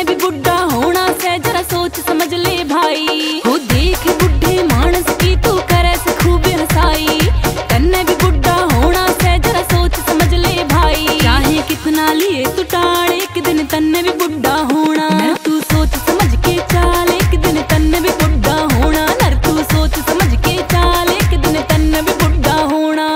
तने भी बुढ़ा होना से जरा सोच समझ ले भाई। हो देख बुढ़े मानस की तू करे से खूब हंसाई। तने भी बुढ़ा होना से जरा सोच समझ ले भाई। चाहे कितना लिए तू टाड़ एक दिन तने भी बुढ़ा होना। तू सोच समझ के चाल एक दिन तने भी बुढ़ा होना। तू सोच समझ के चाल एक दिन तने भी बुढ़ा होना।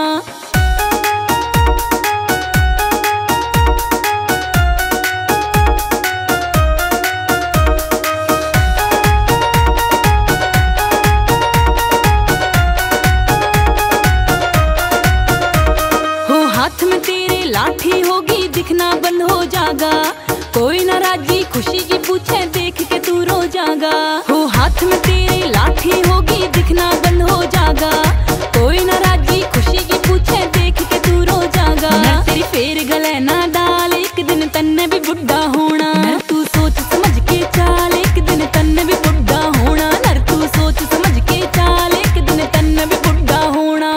हाथ में तेरे लाठी होगी दिखना बंद हो जागा। कोई ना राजी खुशी की पूछे देख के तू रो जागा। हो हाथ में तेरे लाठी होगी दिखना बंद हो जागा। कोई ना राजी खुशी की पूछे देख के तू रो जागा। तेरी फेर गले ना डाल एक दिन तन्ने भी बुढ़ा होना। तू सोच समझ के चाल एक दिन तन्ने भी बुढ़ा होना। तू सोच समझ के चाल एक दिन तन्ने भी बुढ़ा होना।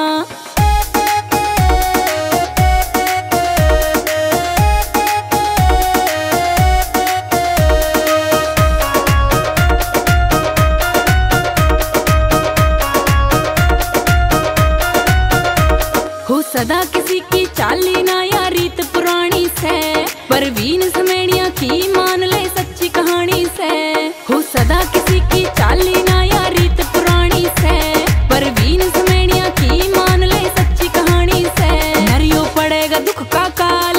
सदा किसी की चाली ना या रीत पुरानी से। परवीन समेड़िया की मान ले सच्ची कहानी से। हो सदा किसी की चाली ना या रीत पुरानी से। परवीन समेड़िया की मान ले सच्ची कहानी से। नरियो पड़ेगा दुख का काल